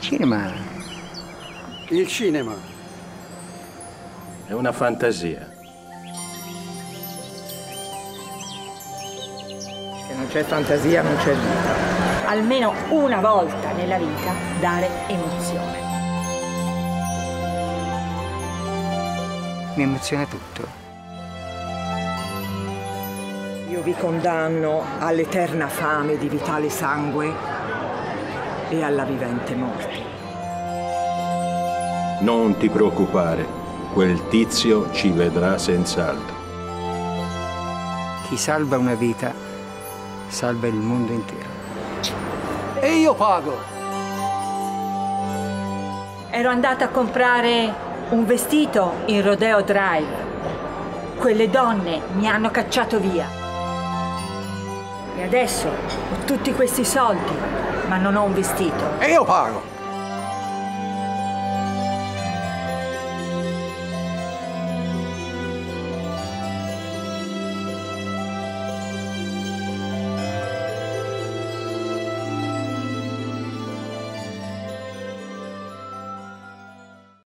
Cinema. Il cinema è una fantasia. Se non c'è fantasia non c'è vita. Almeno una volta nella vita dare emozione. Mi emoziona tutto. Io vi condanno all'eterna fame di vitale sangue e alla vivente morte. Non ti preoccupare, quel tizio ci vedrà senz'altro. Chi salva una vita, salva il mondo intero. E io pago! Ero andata a comprare un vestito in Rodeo Drive. Quelle donne mi hanno cacciato via. E adesso ho tutti questi soldi, ma non ho un vestito. E io pago!